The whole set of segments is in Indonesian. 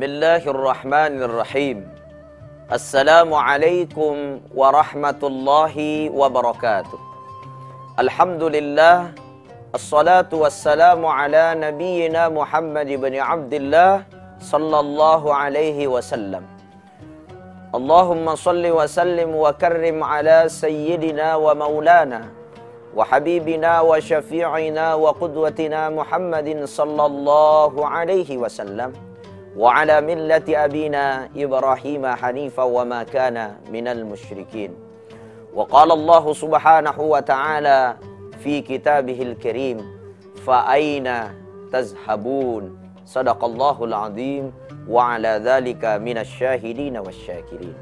Bismillahirrahmanirrahim. Assalamualaikum warahmatullahi wabarakatuh. Alhamdulillah. Assalatu wassalamu ala nabiyyina Muhammad ibn Abdullah sallallahu alaihi wasallam. Allahumma salli wa sallim wa karrim ala sayyidina wa maulana wa habibina wa syafi'ina wa qudwatina Muhammadin sallallahu alaihi wasallam wa ala millati abina Ibrahima hanifa wa ma kana minal musyrikin. Wa qala Allah subhanahu wa ta'ala fi kitabihil karim, fa aina tazhabun. Sadaqallahul azim. Wa ala dhalika minasyahidina wasyakirin.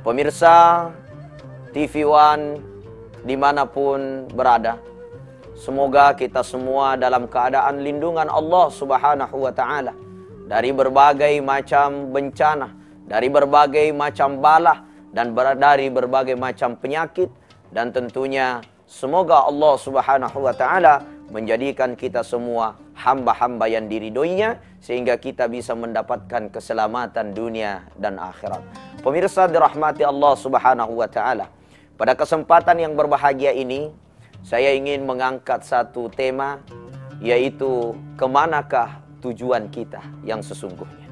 Pemirsa TV One dimanapun berada, semoga kita semua dalam keadaan lindungan Allah subhanahu wa ta'ala dari berbagai macam bencana, dari berbagai macam bala, dan dari berbagai macam penyakit. Dan tentunya semoga Allah subhanahu wa ta'ala menjadikan kita semua hamba-hamba yang diridhoinya, sehingga kita bisa mendapatkan keselamatan dunia dan akhirat. Pemirsa dirahmati Allah subhanahu wa ta'ala, pada kesempatan yang berbahagia ini, saya ingin mengangkat satu tema, yaitu kemanakah tujuan kita yang sesungguhnya.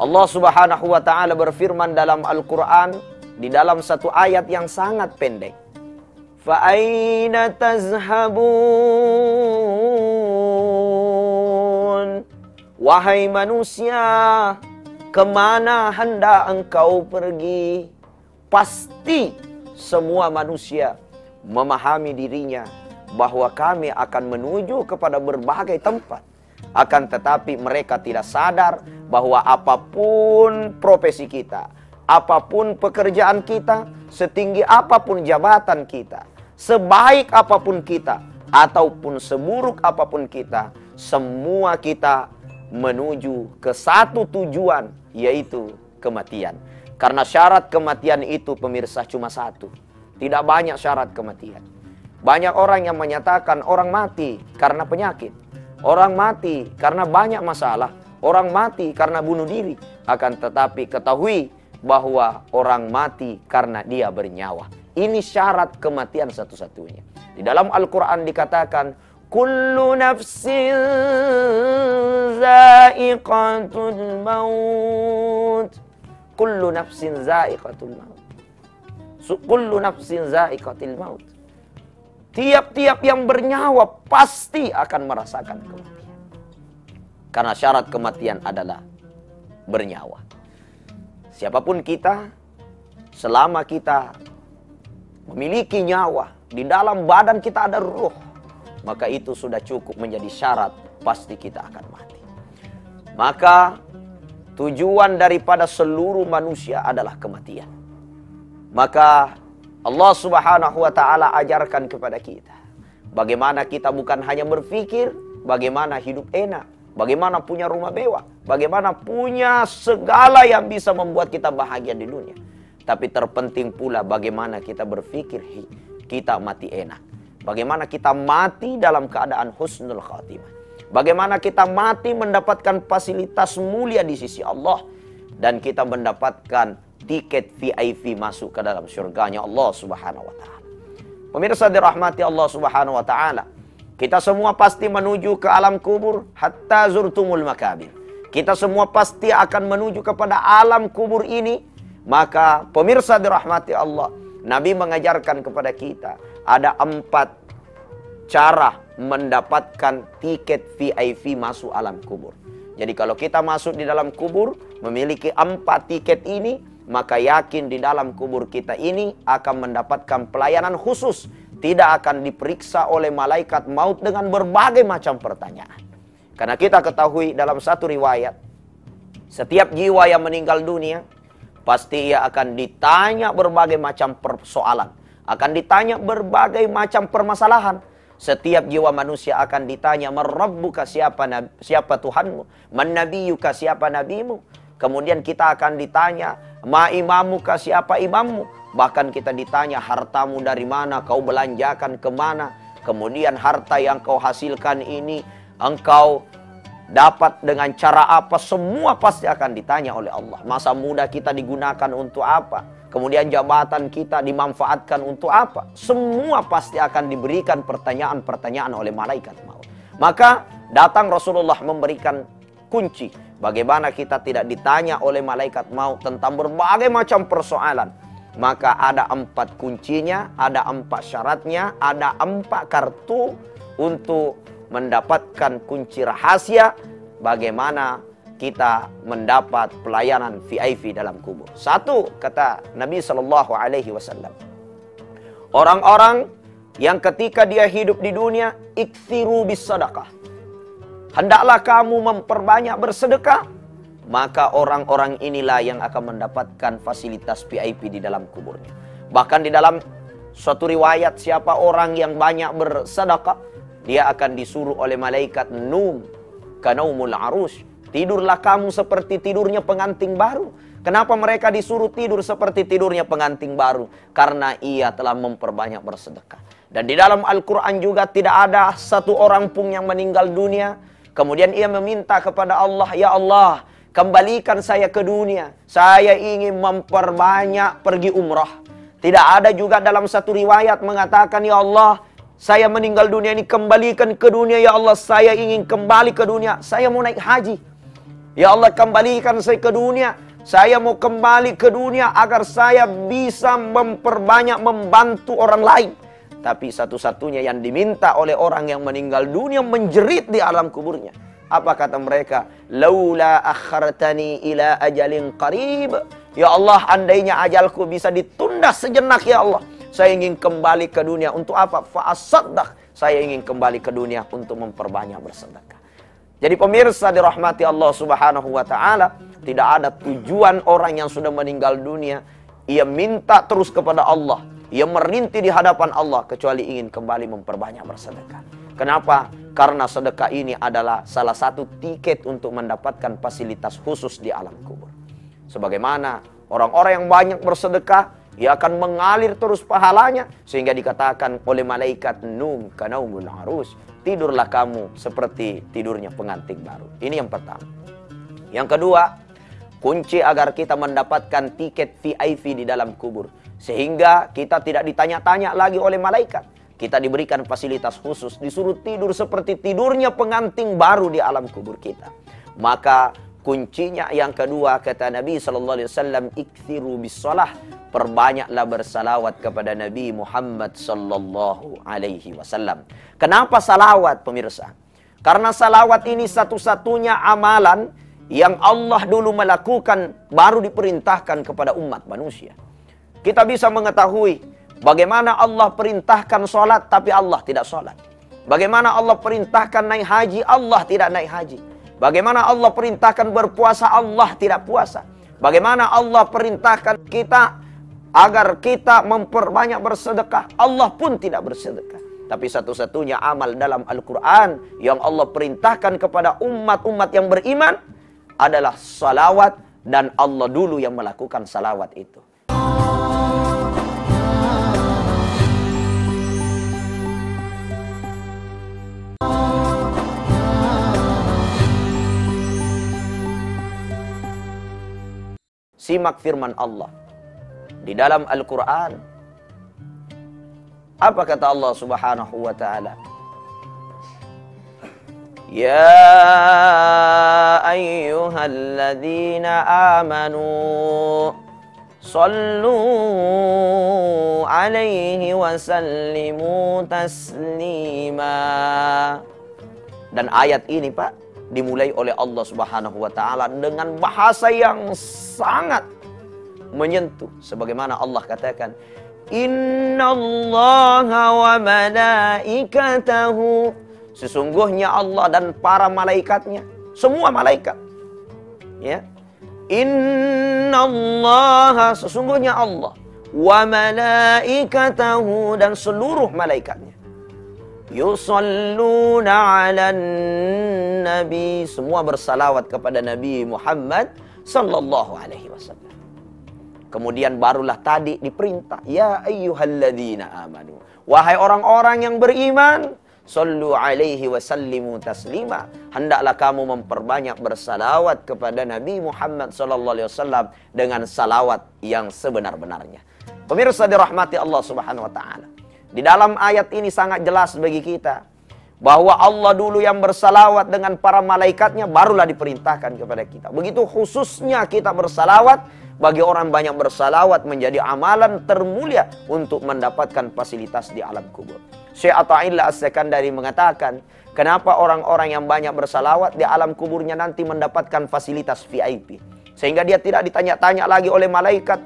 Allah subhanahu wa ta'ala berfirman dalam Al-Quran, di dalam satu ayat yang sangat pendek. Fa'aina tazhabun. Wahai manusia, kemana hendak engkau pergi? Pasti semua manusia memahami dirinya bahwa kami akan menuju kepada berbagai tempat. Akan tetapi mereka tidak sadar bahwa apapun profesi kita, apapun pekerjaan kita, setinggi apapun jabatan kita, sebaik apapun kita, ataupun seburuk apapun kita, semua kita menuju ke satu tujuan, yaitu kematian. Karena syarat kematian itu, pemirsa, cuma satu. Tidak banyak syarat kematian. Banyak orang yang menyatakan orang mati karena penyakit. Orang mati karena banyak masalah. Orang mati karena bunuh diri. Akan tetapi ketahui bahwa orang mati karena dia bernyawa. Ini syarat kematian satu-satunya. Di dalam Al-Quran dikatakan, kullu nafsin za'iqatul maut. Kullu nafsin za'iqatul maut. Kullu nafsin za'iqatil maut. Tiap-tiap yang bernyawa pasti akan merasakan kematian. Karena syarat kematian adalah bernyawa. Siapapun kita, selama kita memiliki nyawa, di dalam badan kita ada ruh, maka itu sudah cukup menjadi syarat pasti kita akan mati. Maka tujuan daripada seluruh manusia adalah kematian. Maka Allah subhanahu wa ta'ala ajarkan kepada kita bagaimana kita bukan hanya berpikir bagaimana hidup enak, bagaimana punya rumah mewah, bagaimana punya segala yang bisa membuat kita bahagia di dunia, tapi terpenting pula bagaimana kita berpikir kita mati enak, bagaimana kita mati dalam keadaan husnul khatimah. Bagaimana kita mati mendapatkan fasilitas mulia di sisi Allah. Dan kita mendapatkan tiket VIP masuk ke dalam syurganya Allah subhanahu wa ta'ala. Pemirsa dirahmati Allah subhanahu wa ta'ala, kita semua pasti menuju ke alam kubur. Hatta zurtumul makabir. Kita semua pasti akan menuju kepada alam kubur ini. Maka pemirsa dirahmati Allah, Nabi mengajarkan kepada kita ada 4 cara mendapatkan tiket VIP masuk alam kubur. Jadi kalau kita masuk di dalam kubur memiliki 4 tiket ini, maka yakin di dalam kubur kita ini akan mendapatkan pelayanan khusus. Tidak akan diperiksa oleh malaikat maut dengan berbagai macam pertanyaan. Karena kita ketahui dalam satu riwayat, setiap jiwa yang meninggal dunia pasti ia akan ditanya berbagai macam persoalan, akan ditanya berbagai macam permasalahan. Setiap jiwa manusia akan ditanya, man rabbuka, siapa Tuhanmu? Man nabiyuka, siapa nabimu? Kemudian kita akan ditanya, ma imamuka, siapa imammu? Bahkan kita ditanya, hartamu dari mana? Kau belanjakan kemana? Kemudian harta yang kau hasilkan ini, engkau Dapat dengan cara apa, semua pasti akan ditanya oleh Allah. Masa muda kita digunakan untuk apa? Kemudian jabatan kita dimanfaatkan untuk apa? Semua pasti akan diberikan pertanyaan-pertanyaan oleh malaikat maut. Maka datang Rasulullah memberikan kunci. Bagaimana kita tidak ditanya oleh malaikat maut tentang berbagai macam persoalan. Maka ada 4 kuncinya, ada 4 syaratnya, ada 4 kartu untuk mendapatkan kunci rahasia bagaimana kita mendapat pelayanan VIP dalam kubur. 1, kata Nabi SAW, orang-orang yang ketika dia hidup di dunia, iktsiru bis sadaqah, hendaklah kamu memperbanyak bersedekah, maka orang-orang inilah yang akan mendapatkan fasilitas VIP di dalam kuburnya. Bahkan di dalam suatu riwayat, siapa orang yang banyak bersedekah, dia akan disuruh oleh malaikat, num kanaumul arus, tidurlah kamu seperti tidurnya pengantin baru. Kenapa mereka disuruh tidur seperti tidurnya pengantin baru? Karena ia telah memperbanyak bersedekah. Dan di dalam Al-Quran juga tidak ada satu orang pun yang meninggal dunia kemudian ia meminta kepada Allah, ya Allah, kembalikan saya ke dunia, saya ingin memperbanyak pergi umrah. Tidak ada juga dalam satu riwayat mengatakan, ya Allah, saya meninggal dunia ini, kembalikan ke dunia, ya Allah, saya ingin kembali ke dunia, saya mau naik haji. Ya Allah, kembalikan saya ke dunia, saya mau kembali ke dunia agar saya bisa memperbanyak membantu orang lain. Tapi satu-satunya yang diminta oleh orang yang meninggal dunia, menjerit di alam kuburnya. Apa kata mereka? Laula akhartani ila ajalin qarib. Ya Allah, andainya ajalku bisa ditunda sejenak, ya Allah, saya ingin kembali ke dunia. Untuk apa? Fa'asaddaq, saya ingin kembali ke dunia untuk memperbanyak bersedekah. Jadi pemirsa dirahmati Allah Subhanahu wa ta'ala, tidak ada tujuan orang yang sudah meninggal dunia ia minta terus kepada Allah, ia merintih di hadapan Allah, kecuali ingin kembali memperbanyak bersedekah. Kenapa? Karena sedekah ini adalah salah satu tiket untuk mendapatkan fasilitas khusus di alam kubur. Sebagaimana orang-orang yang banyak bersedekah, ia akan mengalir terus pahalanya, sehingga dikatakan oleh malaikat, num kanaumul arus, tidurlah kamu seperti tidurnya pengantin baru. Ini yang pertama. Yang kedua, kunci agar kita mendapatkan tiket VIP di dalam kubur, sehingga kita tidak ditanya-tanya lagi oleh malaikat. Kita diberikan fasilitas khusus, disuruh tidur seperti tidurnya pengantin baru di alam kubur kita. Maka kuncinya yang kedua, kata Nabi SAW, iktsiru bisalah, perbanyaklah bersalawat kepada Nabi Muhammad SAW. Kenapa salawat, pemirsa? Karena salawat ini satu-satunya amalan yang Allah dulu melakukan, baru diperintahkan kepada umat manusia. Kita bisa mengetahui bagaimana Allah perintahkan sholat, tapi Allah tidak sholat. Bagaimana Allah perintahkan naik haji, Allah tidak naik haji. Bagaimana Allah perintahkan berpuasa, Allah tidak puasa. Bagaimana Allah perintahkan kita agar kita memperbanyak bersedekah, Allah pun tidak bersedekah. Tapi satu-satunya amal dalam Al-Quran yang Allah perintahkan kepada umat-umat yang beriman adalah salawat, dan Allah dulu yang melakukan salawat itu. Simak firman Allah di dalam Al-Quran. Apa kata Allah Subhanahu wa ta'ala? Ya ayyuhalladzina amanu sallu alaihi wa sallimu taslima. Dan ayat ini, Pak, dimulai oleh Allah Subhanahu wa ta'ala dengan bahasa yang sangat menyentuh. Sebagaimana Allah katakan, innallaha wa malaikatahu, sesungguhnya Allah dan para malaikatnya, semua malaikat, ya. Innallaha, sesungguhnya Allah, wa malaikatahu, dan seluruh malaikatnya, yusalluna 'alan nabi, semua bersalawat kepada Nabi Muhammad sallallahu alaihi wasallam. Kemudian barulah tadi diperintah, ya ayyuhalladzina amanu, wahai orang-orang yang beriman, Sallu alaihi wa sallimu taslima. Hendaklah kamu memperbanyak bersalawat kepada Nabi Muhammad SAW dengan salawat yang sebenar-benarnya. Pemirsa dirahmati Allah Subhanahu wa taala. Di dalam ayat ini sangat jelas bagi kita bahwa Allah dulu yang bersalawat dengan para malaikatnya, barulah diperintahkan kepada kita. Begitu khususnya kita bersalawat, bagi orang banyak bersalawat menjadi amalan termulia untuk mendapatkan fasilitas di alam kubur. Syekh Ata'illah As-Sakandari mengatakan, kenapa orang-orang yang banyak bersalawat di alam kuburnya nanti mendapatkan fasilitas VIP. Sehingga dia tidak ditanya-tanya lagi oleh malaikat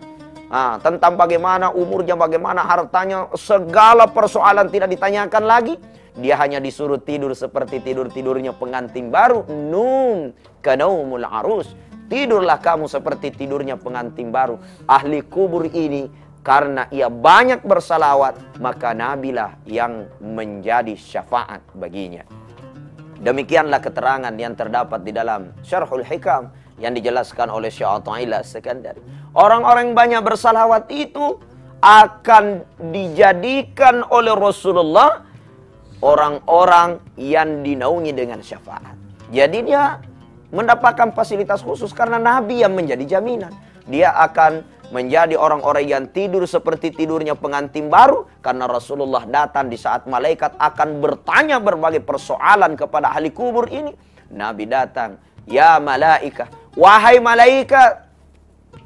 tentang bagaimana umurnya, bagaimana hartanya, segala persoalan tidak ditanyakan lagi. Dia hanya disuruh tidur seperti tidur-tidurnya pengantin baru. Num kanaumul arus. Tidurlah kamu seperti tidurnya pengantin baru. Ahli kubur ini karena ia banyak bersalawat, maka Nabilah yang menjadi syafaat baginya. Demikianlah keterangan yang terdapat di dalam Syarhul Hikam yang dijelaskan oleh Syekh Ata'illah As-Sakandari. Orang-orang banyak bersalawat itu akan dijadikan oleh Rasulullah orang-orang yang dinaungi dengan syafaat. Jadi dia mendapatkan fasilitas khusus karena Nabi yang menjadi jaminan. Dia akan menjadi orang-orang yang tidur seperti tidurnya pengantin baru, karena Rasulullah datang di saat malaikat akan bertanya berbagai persoalan kepada ahli kubur ini. Nabi datang, ya malaika, wahai malaikat,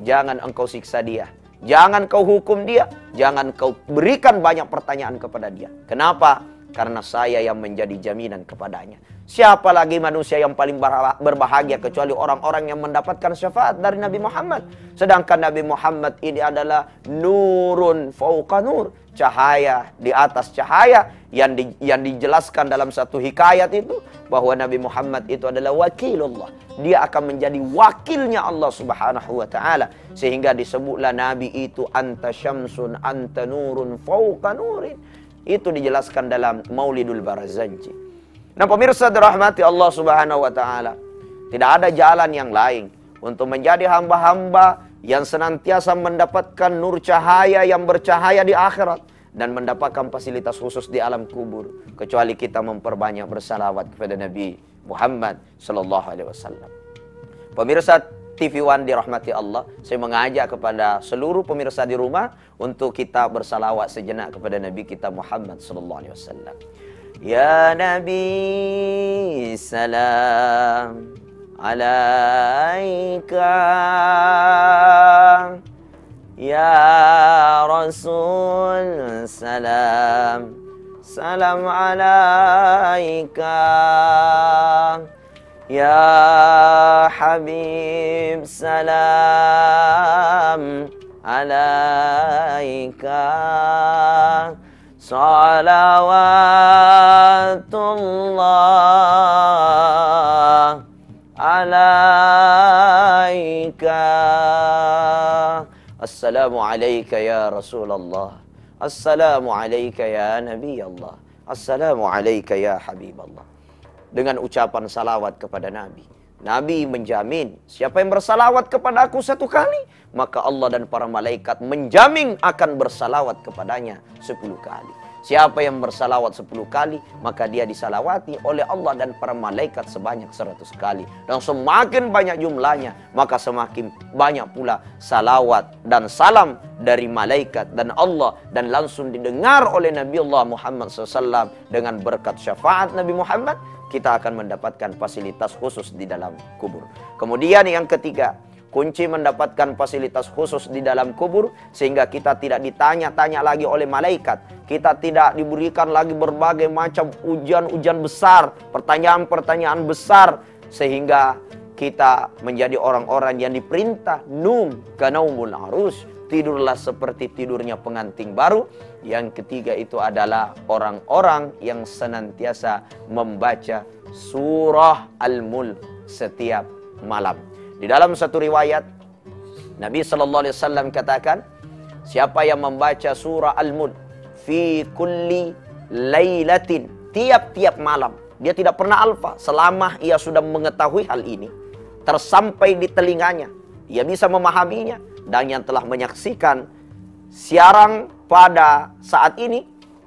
jangan engkau siksa dia, jangan kau hukum dia, jangan kau berikan banyak pertanyaan kepada dia. Kenapa? Karena saya yang menjadi jaminan kepadanya. Siapa lagi manusia yang paling berbahagia kecuali orang-orang yang mendapatkan syafaat dari Nabi Muhammad. Sedangkan Nabi Muhammad ini adalah nurun fauqa nur, cahaya di atas cahaya, yang dijelaskan dalam satu hikayat itu bahwa Nabi Muhammad itu adalah wakilullah. Dia akan menjadi wakilnya Allah Subhanahu wa taala, sehingga disebutlah Nabi itu anta syamsun anta nurun fauqa nurin. Itu dijelaskan dalam Maulidul Barazanji. Nah pemirsa dirahmati Allah Subhanahu wa taala, tidak ada jalan yang lain untuk menjadi hamba-hamba yang senantiasa mendapatkan nur cahaya yang bercahaya di akhirat dan mendapatkan fasilitas khusus di alam kubur, kecuali kita memperbanyak bersalawat kepada Nabi Muhammad sallallahu alaihi wasallam. Pemirsa TV One dirahmati Allah, saya mengajak kepada seluruh pemirsa di rumah untuk kita bersalawat sejenak kepada Nabi kita Muhammad sallallahu alaihi wasallam. Ya Nabi salam alaika, ya Rasul salam salam alaika, ya Habib salam alaika, salawatullah alaika. Assalamu alaika ya Rasulullah, assalamu alaika ya Nabi Allah, assalamu alaika ya Habib Allah. Dengan ucapan salawat kepada Nabi, Nabi menjamin, siapa yang bersalawat kepada aku satu kali, maka Allah dan para malaikat menjamin akan bersalawat kepadanya 10 kali. Siapa yang bersalawat 10 kali, maka dia disalawati oleh Allah dan para malaikat sebanyak 100 kali. Dan semakin banyak jumlahnya, maka semakin banyak pula salawat dan salam dari malaikat dan Allah, dan langsung didengar oleh Nabi Allah Muhammad SAW. Dengan berkat syafaat Nabi Muhammad, kita akan mendapatkan fasilitas khusus di dalam kubur. Kemudian yang ketiga, kunci mendapatkan fasilitas khusus di dalam kubur, sehingga kita tidak ditanya-tanya lagi oleh malaikat. Kita tidak diberikan lagi berbagai macam ujian-ujian besar, pertanyaan-pertanyaan besar, sehingga kita menjadi orang-orang yang diperintah num kanaumul arus, tidurlah seperti tidurnya pengantin baru. Yang ketiga itu adalah orang-orang yang senantiasa membaca surah Al-Mulk setiap malam. Di dalam satu riwayat, Nabi sallallahu alaihi wasallam katakan, siapa yang membaca surah Al-Mulk fi kulli lailatin, tiap-tiap malam, dia tidak pernah alfa selama ia sudah mengetahui hal ini, tersampai di telinganya, ia bisa memahaminya. Dan yang telah menyaksikan siaran pada saat ini,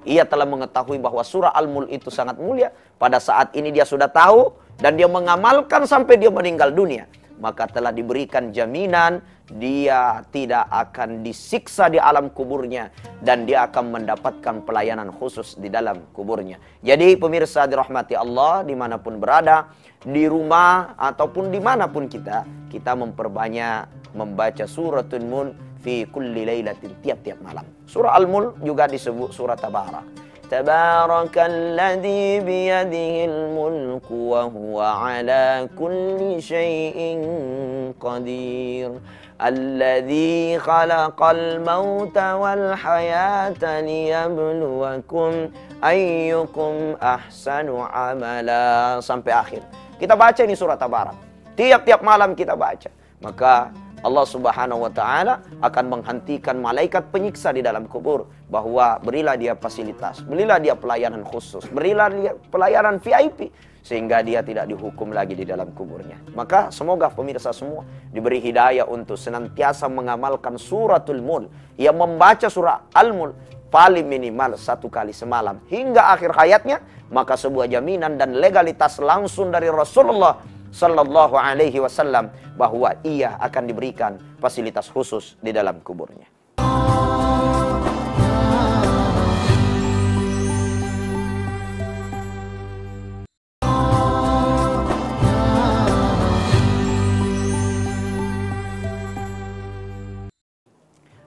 Ia telah mengetahui bahwa surah Al-Mulk itu sangat mulia. Pada saat ini dia sudah tahu dan dia mengamalkan sampai dia meninggal dunia. Maka telah diberikan jaminan dia tidak akan disiksa di alam kuburnya. Dan dia akan mendapatkan pelayanan khusus di dalam kuburnya. Jadi pemirsa dirahmati Allah, dimanapun berada, di rumah ataupun dimanapun kita, kita memperbanyak membaca suratul Mulk fi kulli lailatin, tiap-tiap malam. Surah Al-Mulk juga disebut surah Tabarak. Tabarakalladzi biyadihil mulku wa huwa ala kulli syai'in qadir. Alladzi khalaqal mauta wal hayata liyabluwakum ayyukum ahsanu amala. Sampai akhir. Kita baca ini surah Tabarak. Tiap-tiap malam kita baca. Maka Allah Subhanahu wa Ta'ala akan menghentikan malaikat penyiksa di dalam kubur. Bahwa berilah dia fasilitas, berilah dia pelayanan khusus, berilah dia pelayanan VIP. Sehingga dia tidak dihukum lagi di dalam kuburnya. Maka semoga pemirsa semua diberi hidayah untuk senantiasa mengamalkan suratul Mulk. Ia membaca surah Al-Mulk paling minimal 1 kali semalam hingga akhir hayatnya. Maka sebuah jaminan dan legalitas langsung dari Rasulullah Sallallahu alaihi wasallam bahwa ia akan diberikan fasilitas khusus di dalam kuburnya.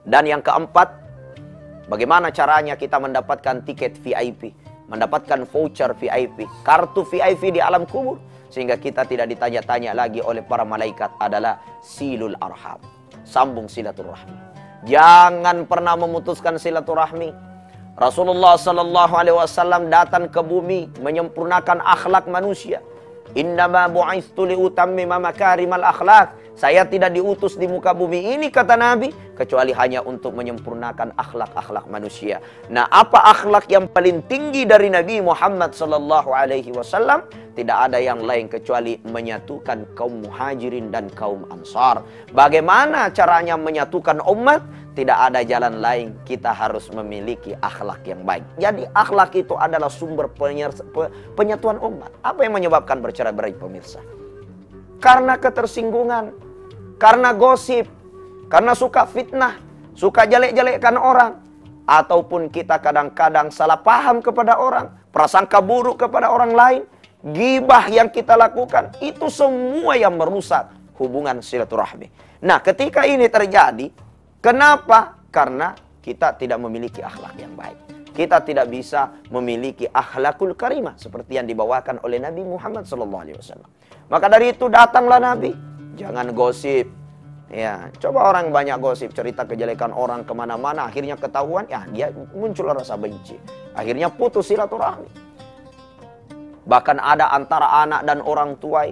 Dan yang keempat, bagaimana caranya kita mendapatkan tiket VIP, mendapatkan voucher VIP, kartu VIP di alam kubur, sehingga kita tidak ditanya-tanya lagi oleh para malaikat, adalah silul arham, sambung silaturahmi. Jangan pernah memutuskan silaturahmi. Rasulullah sallallahu alaihi wasallam datang ke bumi menyempurnakan akhlak manusia. Innama bu'istu liutammima makarimal akhlak. Saya tidak diutus di muka bumi ini, kata Nabi, kecuali hanya untuk menyempurnakan akhlak-akhlak manusia. Nah, apa akhlak yang paling tinggi dari Nabi Muhammad sallallahu alaihi wasallam? Tidak ada yang lain kecuali menyatukan kaum muhajirin dan kaum ansar. Bagaimana caranya menyatukan umat? Tidak ada jalan lain, kita harus memiliki akhlak yang baik. Jadi akhlak itu adalah sumber penyatuan umat. Apa yang menyebabkan bercerai-berai, pemirsa? Karena ketersinggungan, karena gosip, karena suka fitnah, suka jelek-jelekkan orang, ataupun kita kadang-kadang salah paham kepada orang, prasangka buruk kepada orang lain, gibah yang kita lakukan, itu semua yang merusak hubungan silaturahmi. Nah, ketika ini terjadi, kenapa? Karena kita tidak memiliki akhlak yang baik. Kita tidak bisa memiliki akhlakul karimah seperti yang dibawakan oleh Nabi Muhammad SAW. Maka dari itu datanglah Nabi. Jangan gosip. Ya, coba orang banyak gosip, cerita kejelekan orang kemana-mana, akhirnya ketahuan, ya dia muncul rasa benci. Akhirnya putus silaturahmi. Bahkan ada antara anak dan orang tua,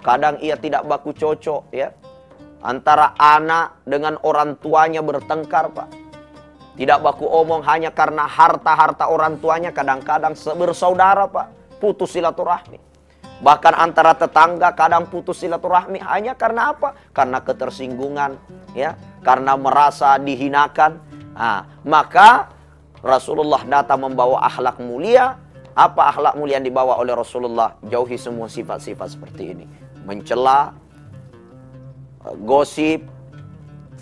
kadang ia tidak baku cocok, ya. Antara anak dengan orang tuanya bertengkar, Pak. Tidak baku omong hanya karena harta-harta orang tuanya, kadang-kadang bersaudara, Pak, putus silaturahmi. Bahkan antara tetangga kadang putus silaturahmi hanya karena apa? Karena ketersinggungan, ya, karena merasa dihinakan. Nah, maka Rasulullah datang membawa akhlak mulia. Apa akhlak mulia yang dibawa oleh Rasulullah? Jauhi semua sifat-sifat seperti ini. Mencela, gosip,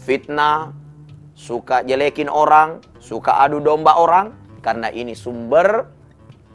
fitnah, suka jelekin orang, suka adu domba orang, karena ini sumber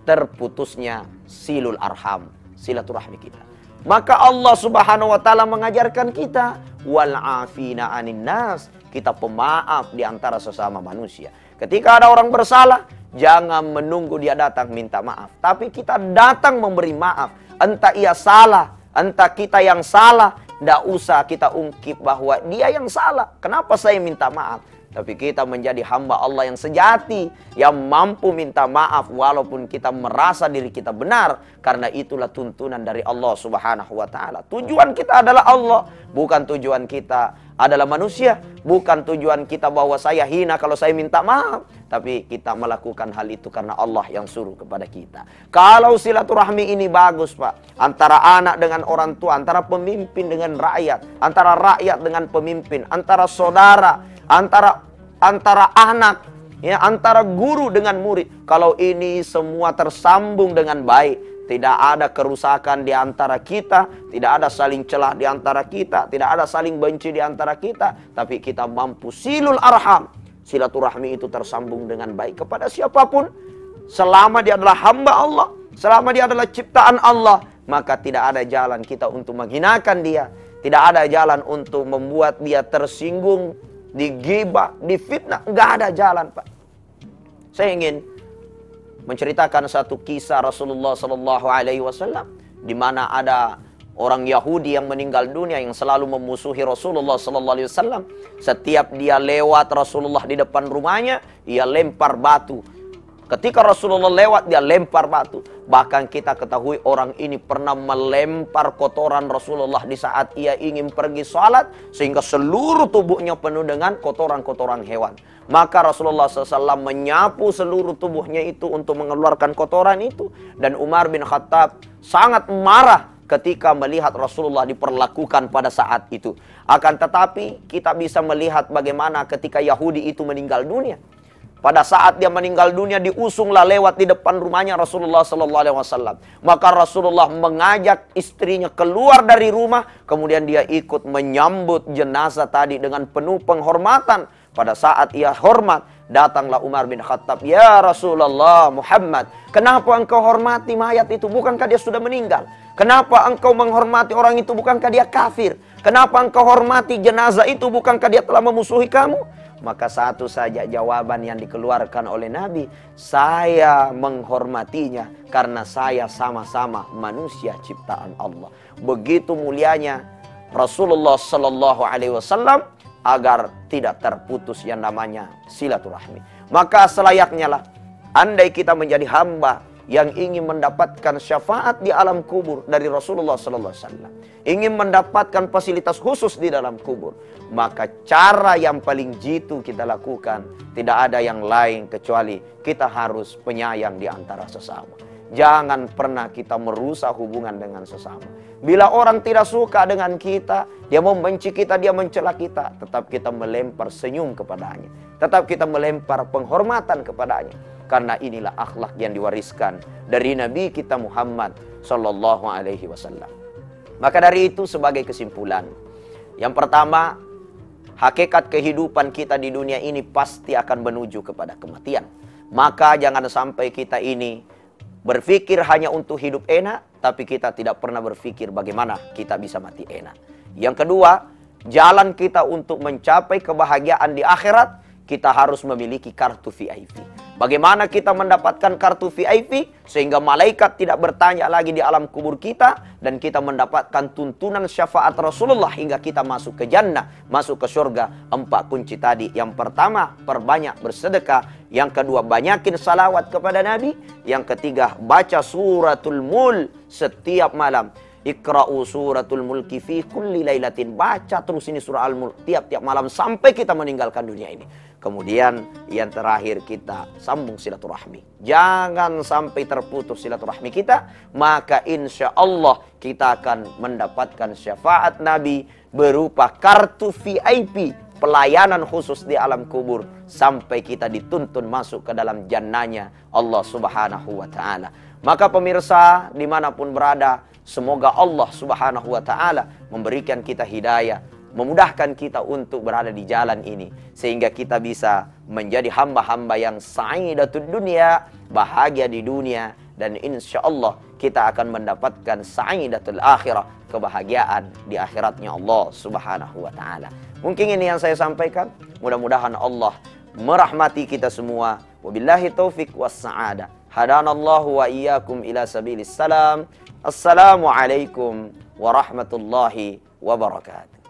terputusnya silul arham, silaturahmi kita. Maka Allah Subhanahu wa Ta'ala mengajarkan kita wal afina 'anil nas, kita pemaaf di antara sesama manusia. Ketika ada orang bersalah, jangan menunggu dia datang minta maaf, tapi kita datang memberi maaf. Entah ia salah, entah kita yang salah, tidak usah kita ungkit bahwa dia yang salah. Kenapa saya minta maaf? Tapi kita menjadi hamba Allah yang sejati, yang mampu minta maaf walaupun kita merasa diri kita benar. Karena itulah tuntunan dari Allah Subhanahu wa Ta'ala. Tujuan kita adalah Allah, bukan tujuan kita adalah manusia. Bukan tujuan kita bahwa saya hina kalau saya minta maaf. Tapi kita melakukan hal itu karena Allah yang suruh kepada kita. Kalau silaturahmi ini bagus, Pak. Antara anak dengan orang tua, antara pemimpin dengan rakyat, antara rakyat dengan pemimpin, antara saudara, antara anak ya, antara guru dengan murid. Kalau ini semua tersambung dengan baik, tidak ada kerusakan di antara kita, tidak ada saling celah di antara kita, tidak ada saling benci di antara kita, tapi kita mampu silul arham, silaturahmi itu tersambung dengan baik kepada siapapun. Selama dia adalah hamba Allah, selama dia adalah ciptaan Allah, maka tidak ada jalan kita untuk menghinakan dia, tidak ada jalan untuk membuat dia tersinggung, digibah, difitnah. Nggak ada jalan, Pak. Saya ingin menceritakan satu kisah Rasulullah Sallallahu Alaihi Wasallam, di mana ada orang Yahudi yang meninggal dunia yang selalu memusuhi Rasulullah Sallallahu Alaihi Wasallam. Setiap dia lewat Rasulullah di depan rumahnya, ia lempar batu. Ketika Rasulullah lewat, dia lempar batu. Bahkan kita ketahui orang ini pernah melempar kotoran Rasulullah di saat ia ingin pergi sholat, sehingga seluruh tubuhnya penuh dengan kotoran-kotoran hewan. Maka Rasulullah SAW menyapu seluruh tubuhnya itu untuk mengeluarkan kotoran itu. Dan Umar bin Khattab sangat marah ketika melihat Rasulullah diperlakukan pada saat itu. Akan tetapi kita bisa melihat bagaimana ketika Yahudi itu meninggal dunia. Pada saat dia meninggal dunia, diusunglah lewat di depan rumahnya Rasulullah Sallallahu Alaihi Wasallam. Maka Rasulullah mengajak istrinya keluar dari rumah, kemudian dia ikut menyambut jenazah tadi dengan penuh penghormatan. Pada saat ia hormat, datanglah Umar bin Khattab. Ya Rasulullah Muhammad, kenapa engkau hormati mayat itu? Bukankah dia sudah meninggal? Kenapa engkau menghormati orang itu? Bukankah dia kafir? Kenapa engkau hormati jenazah itu? Bukankah dia telah memusuhi kamu? Maka satu saja jawaban yang dikeluarkan oleh Nabi, saya menghormatinya karena saya sama-sama manusia ciptaan Allah. Begitu mulianya Rasulullah Sallallahu Alaihi Wasallam agar tidak terputus yang namanya silaturahmi. Maka selayaknya lah andai kita menjadi hamba yang ingin mendapatkan syafaat di alam kubur dari Rasulullah Sallallahu Alaihi Wasallam, ingin mendapatkan fasilitas khusus di dalam kubur, maka cara yang paling jitu kita lakukan tidak ada yang lain kecuali kita harus penyayang di antara sesama. Jangan pernah kita merusak hubungan dengan sesama. Bila orang tidak suka dengan kita, dia membenci kita, dia mencela kita, tetap kita melempar senyum kepadanya, tetap kita melempar penghormatan kepadanya. Karena inilah akhlak yang diwariskan dari Nabi kita Muhammad Sallallahu Alaihi Wasallam. Maka dari itu, sebagai kesimpulan, yang pertama, hakikat kehidupan kita di dunia ini pasti akan menuju kepada kematian. Maka jangan sampai kita ini berpikir hanya untuk hidup enak, tapi kita tidak pernah berpikir bagaimana kita bisa mati enak. Yang kedua, jalan kita untuk mencapai kebahagiaan di akhirat, kita harus memiliki kartu VIP. Bagaimana kita mendapatkan kartu VIP sehingga malaikat tidak bertanya lagi di alam kubur kita, dan kita mendapatkan tuntunan syafaat Rasulullah hingga kita masuk ke jannah, masuk ke surga. Empat kunci tadi. Yang pertama, perbanyak bersedekah. Yang kedua, banyakin salawat kepada Nabi. Yang ketiga, baca suratul mul setiap malam. Iqra'u suratul mulki fi kulli lailatin. Baca terus ini surah Al-Mulk tiap-tiap malam sampai kita meninggalkan dunia ini. Kemudian yang terakhir, kita sambung silaturahmi. Jangan sampai terputus silaturahmi kita, maka insya Allah kita akan mendapatkan syafaat Nabi berupa kartu VIP, pelayanan khusus di alam kubur, sampai kita dituntun masuk ke dalam jannahnya Allah Subhanahu Wa Ta'ala. Maka pemirsa dimanapun berada, semoga Allah Subhanahu Wa Ta'ala memberikan kita hidayah, memudahkan kita untuk berada di jalan ini, sehingga kita bisa menjadi hamba-hamba yang sa'idatud dunia, bahagia di dunia, dan insya Allah kita akan mendapatkan sa'idatul akhirah, kebahagiaan di akhiratnya Allah Subhanahu Wa Ta'ala. Mungkin ini yang saya sampaikan, mudah-mudahan Allah merahmati kita semua. Wabillahi taufik wassa'adah. Hadanallahu wa iyyakum ila sabilis salam. Assalamualaikum warahmatullahi wabarakatuh.